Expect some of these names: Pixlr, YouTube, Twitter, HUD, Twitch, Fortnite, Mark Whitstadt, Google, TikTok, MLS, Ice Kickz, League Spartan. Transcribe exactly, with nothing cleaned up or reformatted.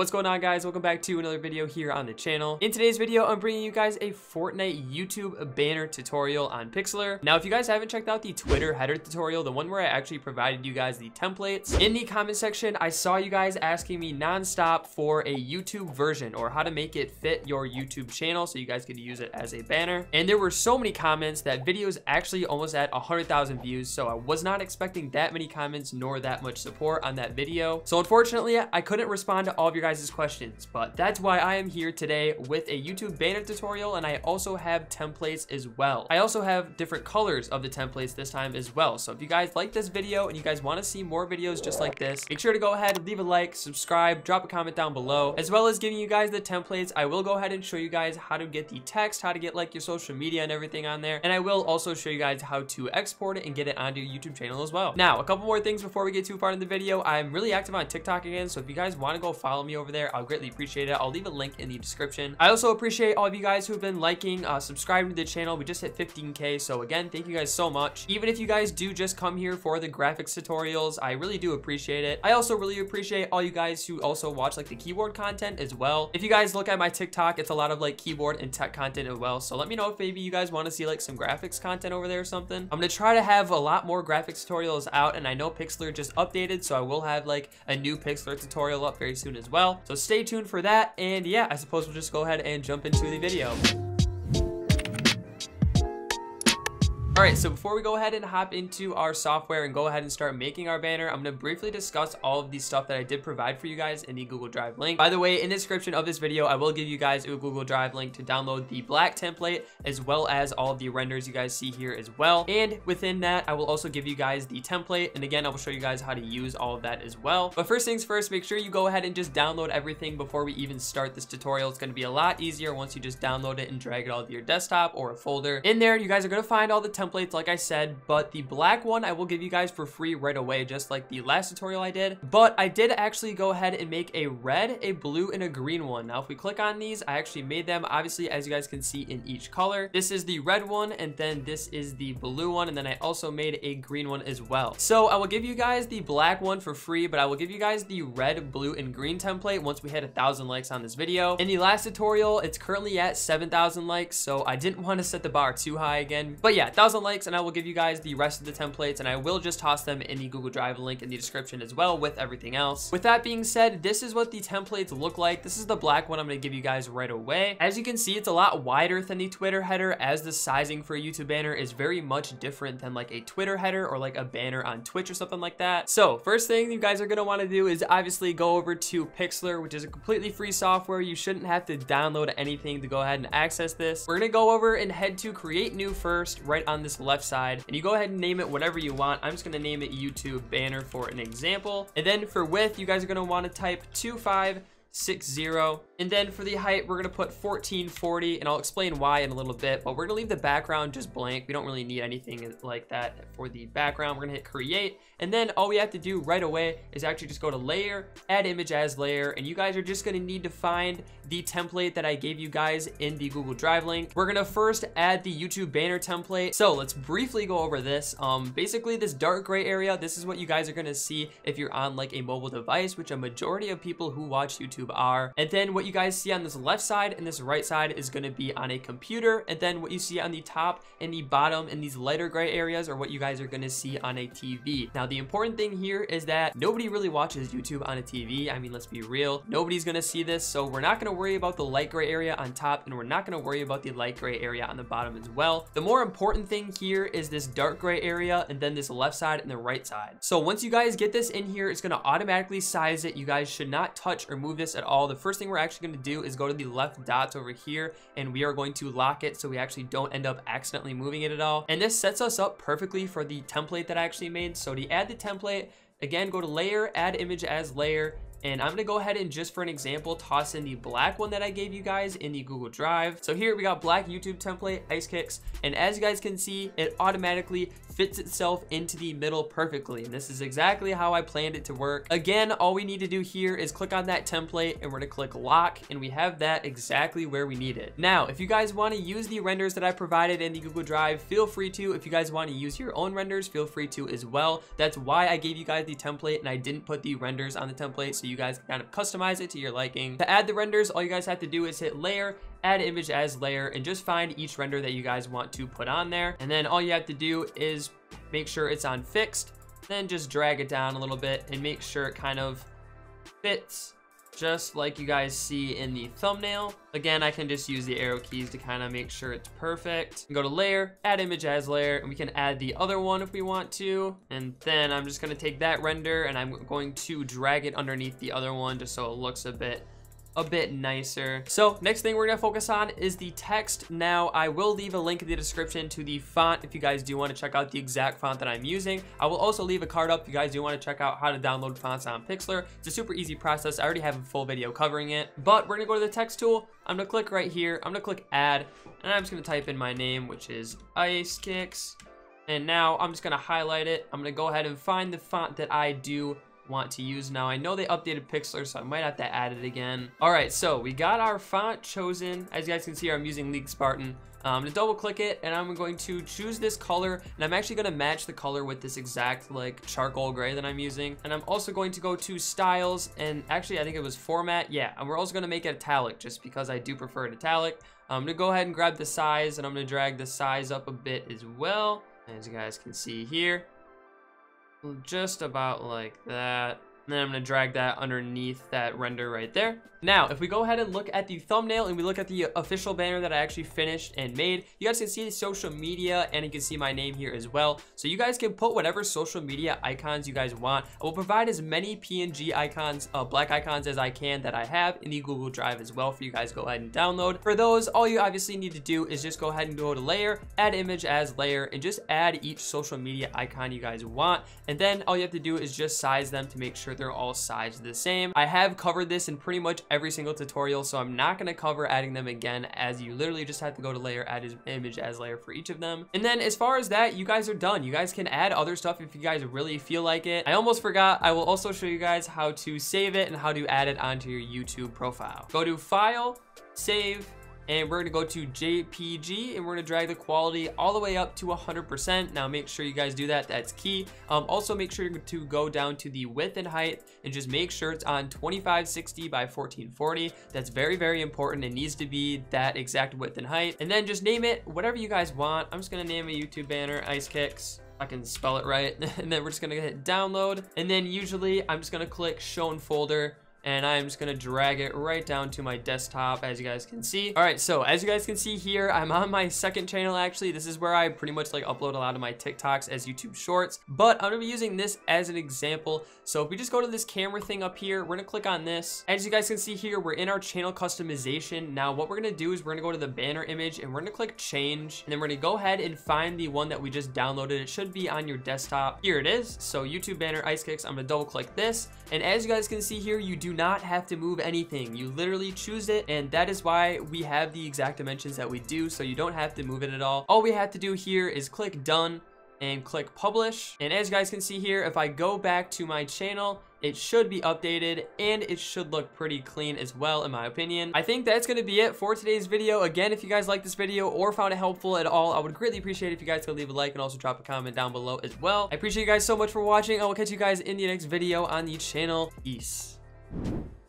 What's going on, guys? Welcome back to another video here on the channel. In today's video, I'm bringing you guys a Fortnite YouTube banner tutorial on Pixlr. Now, if you guys haven't checked out the Twitter header tutorial, the one where I actually provided you guys the templates, in the comment section, I saw you guys asking me nonstop for a YouTube version or how to make it fit your YouTube channel so you guys could use it as a banner. And there were so many comments that video's actually almost at one hundred thousand views, so I was not expecting that many comments nor that much support on that video. So unfortunately, I couldn't respond to all of your guys' questions, but that's why I am here today with a YouTube banner tutorial, and I also have templates as well. I also have different colors of the templates this time as well. So if you guys like this video and you guys want to see more videos just like this, make sure to go ahead and leave a like, subscribe, drop a comment down below, as well as giving you guys the templates. I will go ahead and show you guys how to get the text, how to get like your social media and everything on there, and I will also show you guys how to export it and get it onto your YouTube channel as well. Now, a couple more things before we get too far in the video. I'm really active on TikTok again, so if you guys want to go follow me over there, I'll greatly appreciate it. I'll leave a link in the description. I also appreciate all of you guys who've been liking, uh, subscribing to the channel. We just hit fifteen K, so again, thank you guys so much. Even if you guys do just come here for the graphics tutorials, I really do appreciate it. I also really appreciate all you guys who also watch like the keyboard content as well. If you guys look at my TikTok, it's a lot of like keyboard and tech content as well, so let me know if maybe you guys want to see like some graphics content over there or something. I'm gonna try to have a lot more graphics tutorials out, and I know Pixlr just updated, so I will have like a new Pixlr tutorial up very soon as well. So stay tuned for that, and yeah, I suppose we'll just go ahead and jump into the video. All right, so before we go ahead and hop into our software and go ahead and start making our banner, I'm gonna briefly discuss all of the stuff that I did provide for you guys in the Google Drive link. By the way, in the description of this video, I will give you guys a Google Drive link to download the black template as well as all of the renders you guys see here as well. And within that, I will also give you guys the template. And again, I will show you guys how to use all of that as well. But first things first, make sure you go ahead and just download everything before we even start this tutorial. It's gonna be a lot easier once you just download it and drag it all to your desktop or a folder. In there, you guys are gonna find all the templates. Templates, like I said, but the black one I will give you guys for free right away, just like the last tutorial I did. But I did actually go ahead and make a red, a blue, and a green one. Now if we click on these, I actually made them, obviously, as you guys can see, in each color. This is the red one, and then this is the blue one, and then I also made a green one as well. So I will give you guys the black one for free, but I will give you guys the red, blue, and green template once we hit a thousand likes on this video. In the last tutorial, it's currently at seven thousand likes, so I didn't want to set the bar too high again. But yeah, thousand likes, and I will give you guys the rest of the templates, and I will just toss them in the Google Drive link in the description as well with everything else. With that being said, this is what the templates look like. This is the black one I'm going to give you guys right away. As you can see, it's a lot wider than the Twitter header, as the sizing for a YouTube banner is very much different than like a Twitter header or like a banner on Twitch or something like that. So first thing you guys are going to want to do is obviously go over to Pixlr, which is a completely free software. You shouldn't have to download anything to go ahead and access this. We're going to go over and head to create new first, right on this left side, and you go ahead and name it whatever you want. I'm just going to name it YouTube banner for an example. And then for width, you guys are going to want to type two five six zero, and then for the height, we're going to put fourteen forty, and I'll explain why in a little bit, but we're going to leave the background just blank. We don't really need anything like that for the background. We're going to hit create, and then all we have to do right away is actually just go to layer, add image as layer, and you guys are just going to need to find the template that I gave you guys in the Google Drive link. We're going to first add the YouTube banner template. So let's briefly go over this. Um, basically this dark gray area, this is what you guys are going to see if you're on like a mobile device, which a majority of people who watch YouTube are. And then what you guys see on this left side and this right side is going to be on a computer, and then what you see on the top and the bottom in these lighter gray areas are what you guys are going to see on a T V. Now the important thing here is that nobody really watches YouTube on a T V. I mean, let's be real, nobody's going to see this, so we're not going to worry about the light gray area on top, and we're not going to worry about the light gray area on the bottom as well. The more important thing here is this dark gray area, and then this left side and the right side. So once you guys get this in here, it's going to automatically size it. You guys should not touch or move this at all. The first thing we're actually going to do is go to the left dots over here, and we are going to lock it so we actually don't end up accidentally moving it at all. And this sets us up perfectly for the template that I actually made. So to add the template, again, go to layer, add image as layer, and I'm gonna go ahead and just for an example, toss in the black one that I gave you guys in the Google Drive. So here we got black YouTube template, Ice Kickz. And as you guys can see, it automatically fits itself into the middle perfectly. And this is exactly how I planned it to work. Again, all we need to do here is click on that template, and we're gonna click lock, and we have that exactly where we need it. Now, if you guys wanna use the renders that I provided in the Google Drive, feel free to. If you guys wanna use your own renders, feel free to as well. That's why I gave you guys the template, and I didn't put the renders on the template, so you you guys can kind of customize it to your liking. To add the renders, all you guys have to do is hit layer, add image as layer, and just find each render that you guys want to put on there. And then all you have to do is make sure it's on fixed, then just drag it down a little bit and make sure it kind of fits just like you guys see in the thumbnail. Again, I can just use the arrow keys to kind of make sure it's perfect. Go to layer, add image as layer, and we can add the other one if we want to. And then I'm just gonna take that render and I'm going to drag it underneath the other one just so it looks a bit a bit nicer. So next thing we're gonna focus on is the text. Now I will leave a link in the description to the font if you guys do want to check out the exact font that I'm using. I will also leave a card up if you guys do want to check out how to download fonts on Pixlr. It's a super easy process. I already have a full video covering it, but we're gonna go to the text tool. I'm gonna click right here, I'm gonna click add, and I'm just gonna type in my name, which is Ice Kickz, and now I'm just gonna highlight it. I'm gonna go ahead and find the font that I do want to use. Now I know they updated Pixlr, so I might have to add it again. All right, so we got our font chosen. As you guys can see here, I'm using League Spartan. I'm gonna double click it and I'm going to choose this color, and I'm actually gonna match the color with this exact like charcoal gray that I'm using. And I'm also going to go to styles, and actually I think it was format. Yeah, and we're also gonna make it italic just because I do prefer it italic. I'm gonna go ahead and grab the size, and I'm gonna drag the size up a bit as well, as you guys can see here. Just about like that. And then I'm gonna drag that underneath that render right there. Now, if we go ahead and look at the thumbnail and we look at the official banner that I actually finished and made, you guys can see the social media and you can see my name here as well. So you guys can put whatever social media icons you guys want. I will provide as many P N G icons, uh, black icons as I can that I have in the Google Drive as well for you guys to go ahead and download. For those, all you obviously need to do is just go ahead and go to layer, add image as layer, and just add each social media icon you guys want. And then all you have to do is just size them to make sure they're all sized the same. I have covered this in pretty much every single tutorial, so I'm not going to cover adding them again, as you literally just have to go to layer, add image as layer for each of them. And then as far as that, you guys are done. You guys can add other stuff if you guys really feel like it. I almost forgot, I will also show you guys how to save it and how to add it onto your YouTube profile. Go to file, save, and we're gonna go to J P G, and we're gonna drag the quality all the way up to one hundred percent. Now make sure you guys do that, that's key. Um, also make sure to go down to the width and height and just make sure it's on twenty-five sixty by fourteen forty. That's very, very important. It needs to be that exact width and height. And then just name it whatever you guys want. I'm just gonna name a YouTube banner, Ice Kickz. I can spell it right. And then we're just gonna hit download. And then usually I'm just gonna click show in folder, and I'm just gonna drag it right down to my desktop, as you guys can see. All right, so as you guys can see here, I'm on my second channel, actually. This is where I pretty much like upload a lot of my TikToks as YouTube shorts, but I'm gonna be using this as an example. So if we just go to this camera thing up here, we're gonna click on this. As you guys can see here, we're in our channel customization. Now what we're gonna do is we're gonna go to the banner image and we're gonna click change, and then we're gonna go ahead and find the one that we just downloaded. It should be on your desktop. Here it is. So YouTube banner Ice Kickz. I'm gonna double click this, and as you guys can see here, you do Do not have to move anything. You literally choose it, and that is why we have the exact dimensions that we do, so you don't have to move it at all. All we have to do here is click done and click publish, and as you guys can see here, if I go back to my channel, it should be updated and it should look pretty clean as well, in my opinion. I think that's going to be it for today's video. Again, if you guys like this video or found it helpful at all, I would greatly appreciate it if you guys could leave a like and also drop a comment down below as well. I appreciate you guys so much for watching. I will catch you guys in the next video on the channel. Peace. you